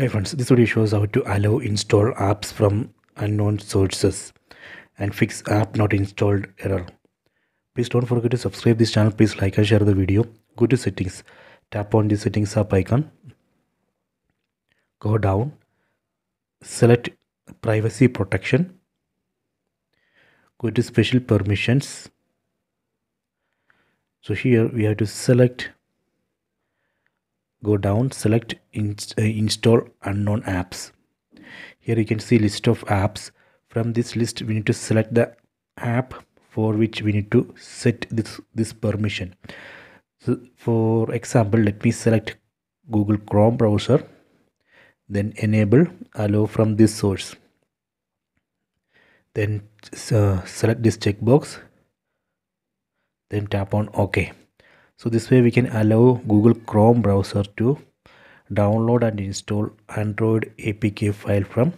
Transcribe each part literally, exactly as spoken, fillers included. Hi friends, this video shows how to allow install apps from unknown sources and fix app not installed error. Please don't forget to subscribe this channel. Please like and share the video. Go to settings. Tap on the settings app icon. Go down. Select privacy protection. Go to special permissions. So here we have to select. Go down, select inst uh, install unknown apps. Here you can see list of apps. From this list we need to select the app for which we need to set this this permission. So for example, let me select Google Chrome browser, then enable allow from this source, then uh, select this checkbox, then tap on OK. So this way we can allow Google Chrome browser to download and install Android A P K file from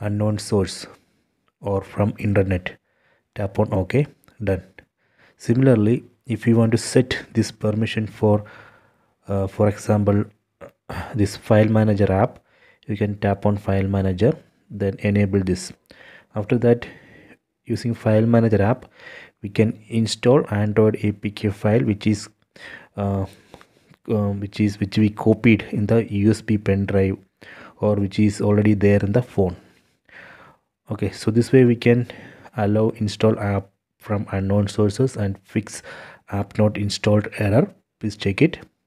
unknown source or from internet. Tap on OK. Done. Similarly, if you want to set this permission for, uh, for example, this file manager app, you can tap on file manager, then enable this. After that, using file manager app, we can install Android A P K file which is Uh, um, which is which we copied in the U S B pen drive or which is already there in the phone. Okay, so this way we can allow install app from unknown sources and fix app not installed error. Please check it.